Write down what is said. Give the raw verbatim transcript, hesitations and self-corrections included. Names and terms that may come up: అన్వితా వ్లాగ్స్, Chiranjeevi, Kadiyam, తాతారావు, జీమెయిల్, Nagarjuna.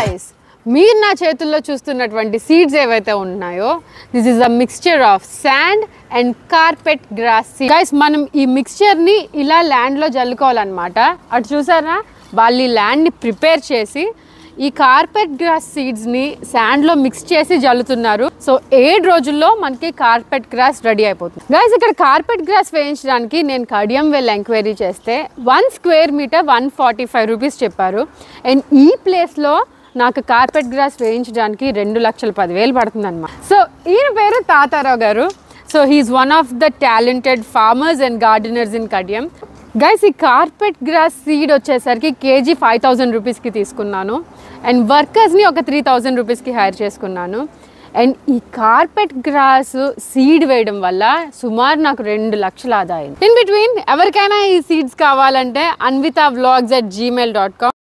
Guys, meer na chetullo chustunnatuvanti seeds evaithe unnayo, this is a mixture of sand and carpet grass seeds. Guys, manam ee mixture ni ila land lo jallukoval annamata. Adu chusara valli land ni prepare chesi ee carpet grass seeds ni sand lo mix chesi jallutunnaru. So eight rojullo manaki carpet grass ready ayipothund. Guys, ikkada carpet grass veyinchaniki nenu Kadiyam well inquiry cheste one square meter one forty-five rupees chepparu, and ee place lo నాకు carpet grass వేయించడానికి రెండు లక్షల పది వేలు పడుతుందన్నమా. So ఈయన పేరు తాతారావు గారు. So he is one of the talented farmers and gardeners in Kadiyam. Guys, ఈ కార్పెట్ గ్రాస్ సీడ్ వచ్చేసరికి కేజీ ఫైవ్ థౌజండ్ రూపీస్కి తీసుకున్నాను, అండ్ వర్కర్స్ని ఒక త్రీ థౌజండ్ రూపీస్కి హైర్ చేసుకున్నాను. అండ్ ఈ కార్పెట్ గ్రాస్ సీడ్ వేయడం వల్ల సుమారు నాకు రెండు లక్షల ఆదాయం. ఇన్ బిట్వీన్ ఎవరికైనా ఈ సీడ్స్ కావాలంటే అన్వితా వ్లాగ్స్ at జీమెయిల్ dot com.